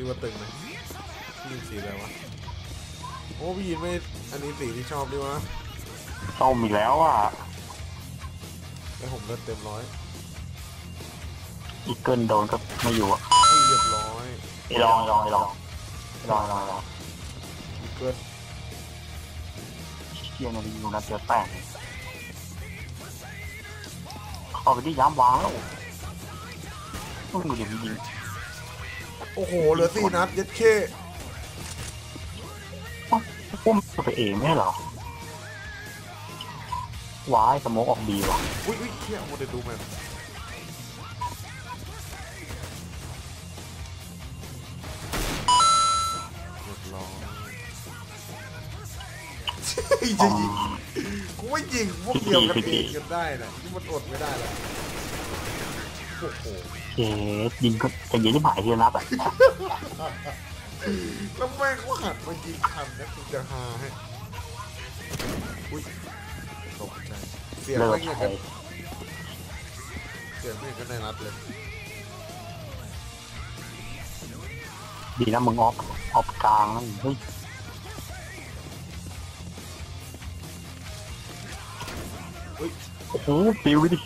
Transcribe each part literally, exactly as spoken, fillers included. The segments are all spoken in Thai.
พี่ว่าตึงไหมพี่สีอะไรวะโอ้พี่ยินไม่อันนี้สีที่ชอบดีวะต้มอีกแล้วอ่ะไอผมเลือดเต็มร้อยอีกเกินโดนก็ไม่อยู่อ่ะเรียบร้อยไอลองลองไอลองลองลองลองอีกเกินเชี่ยนาฬิกานัดเดียวแตกเอาไปที่ย้ำวางแล้วต้องดูอย่างนี้โอ้โหเหลือสี่นัดยัดเข้พุ่มไปเองไม่หรอว้ายสมองออกดีว่ะอุ้ยอุ้ยเขี้ยวมันจะดูไหมกดลองจะยิงกูไม่ยิงพวกเดียวกันเองกันได้นะที่มันอดไม่ได้ละโอ้โหเจยิงก็จะยิงที่หมายที่นับอ่ะแล้วแม่งก็หันมายิงคันนะคุณจะหาให้อุ้ยตกใจเสียงไม่เหมือนกันเสียงไม่เหมือนกันในนัดเลยดีนะมึงออกออกกลางนั่นเฮ้ยโอ้โหปิวดิ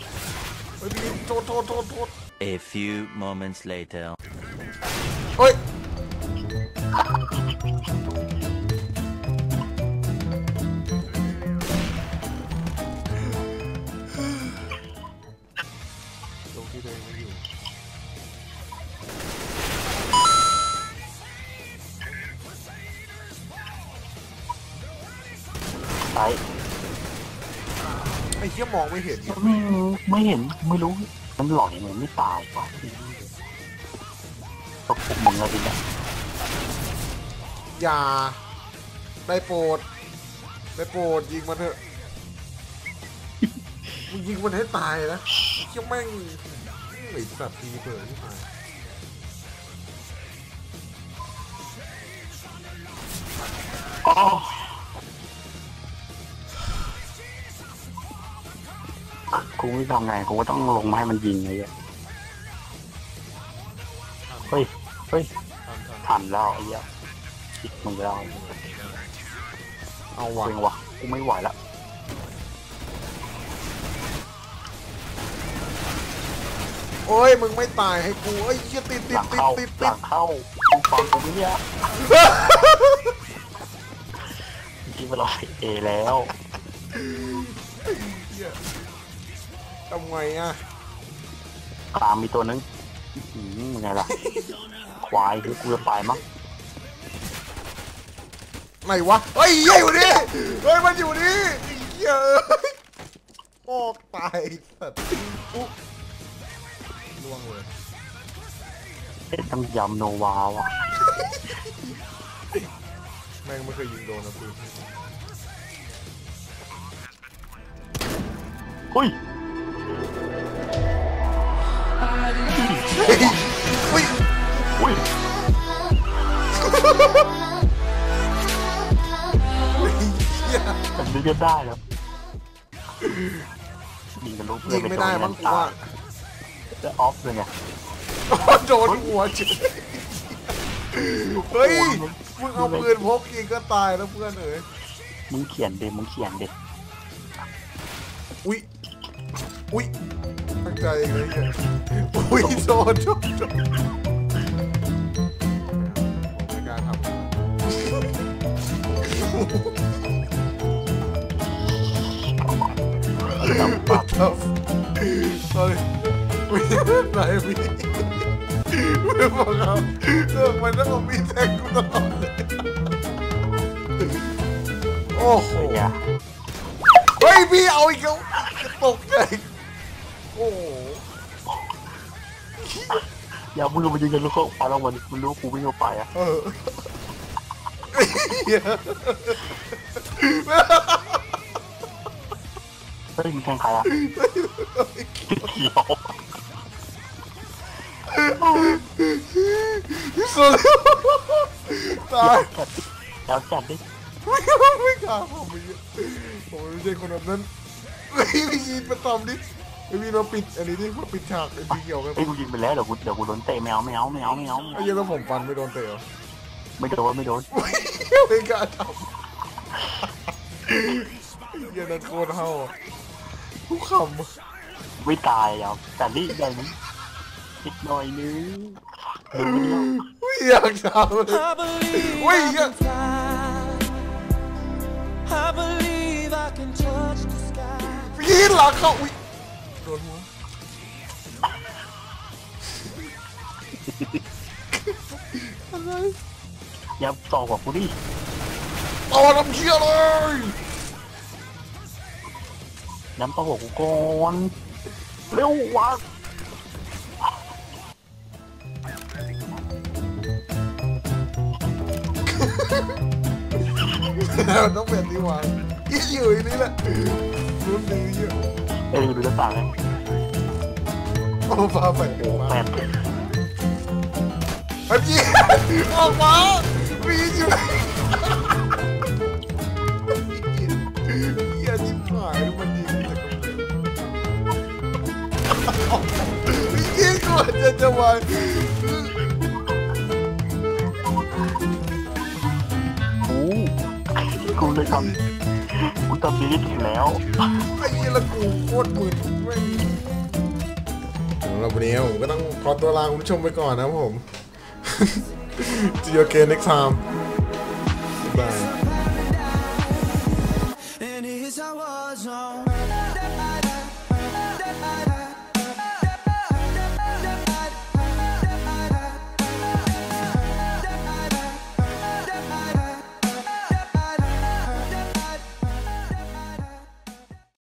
เฮ้ยโทษโทษโทษโทษ A few moments later เฮ้ยไอ้เชี่ยมองไม่เห็นไม่รู้ไม่เห็นไม่รู้มันหลอนเหมือนไม่ตายป่ะตกมึงอะไรดิเนี่ยอย่าได้โปรดได้โปรดยิงมันเถอะมึงยิงมันให้ตายนะเชี่ยแม่งไอ้สัตว์ตีเปิดที่ตายอ๋อกูไม่ทำไงกูก็ต้องลงมาให้มันยิงไงเงี้ยเฮ้ยเฮ้ยทำแล้วไอ้เงี้ยอีกมึงแล้วเอาวะวะกูไม่ไหวละโอ้ยมึงไม่ตายให้กูไอ้เงี้ยติดติดติดติดติดเข้ากูฟังกูไม่เนี่ยที่มันลอยเอแล้วทำไงอ่ะตามมีตัวนึงไงล่ะควายคือกูจะไปมั้งไหนวะเฮ้ยอยู่นี่เฮ้ยมันอยู่นี่เยอะโอ้ตายสัตว์อุ๊บล่วงเลยต้องยำโนวาวอ่ะแม่งไม่เคยยิงโดนนะปืนเฮ้ยอุ้ยอุ้ยแต่ดูจะได้แล้วยิงกันลูกยิงไม่ได้มั้งว่าจะออฟเลยไงโดนหัวจิ๋วเฮ้ยมึงเอาปืนพกยิงก็ตายแล้วเพื่อนเอ๋ยมึงเขียนเด็กมึงเขียนเด็กอุ้ยอุ้ยตั้งใจเลยอุ้ยโดนโดนโดนไม่กล้าทำปั๊บปั๊บโอ้ยไม่ได้ไม่ไม่พอครับเออมันต้องมีแท็กกูตลอดเลยโอ้โหเฮ้ยพี่เอาอีกแล้วตกใจโอ้อย่าพูดมาจริงกันลูกเขาไปแล้ววันคุณลูกกูวิ่งเข้าไปอ่ะเออเฮ้ยมีแข่งใครอ่ะเขียวสุดตายแล้วจัดดิไม่ไม่กล้าผมไม่ผมไม่ใช่คนแบบนั้นไม่ยินประตอมดิ พี่เราปิดอันนี้ที่เขาปิดฉากไอ้พี่เกี่ยวกันไอ้กูยิงไปแล้วเดี๋ยวกูเดี๋ยวกูโดนเตะแมวแมวแมวแมวไอ้ยังแล้วผมฟันไม่โดนเตะไม่โดนไม่โดนไม่กล้าทำยันโคตรเห่าผู้ขำไม่ตายหรอกแต่นี่ได้นิดนิดหน่อยนึงวิ่งอยากทำวิ่งอ่ะพี่หลังเขาอุ้ยโดนหัวอะไรอย่าต่อกับกูดิต่อน้ำเชี่ยเลยน้ำต่อหัวกูก่อนเร็ววะต้องเปลี่ยนที่วางอยู่อันนี้แหละรุ่นดีเยอะเอ้ยดูจะต่างกันโอ้ฟ้าแปดโอ้แปดไอ้พี่ออกมาพี่อยู่พี่อันนี้หายมันดีแต่ก็พี่ก็จะจะวางโอ้กูเลยทำกูตบดีถึงแล้วไอ้ยี่ละกูโคตรมืดเลยสำหรับวันนี้ผมก็ต้องขอตัวลาคุณผู้ชมไปก่อนนะผม See you again next time บ๊ายบาย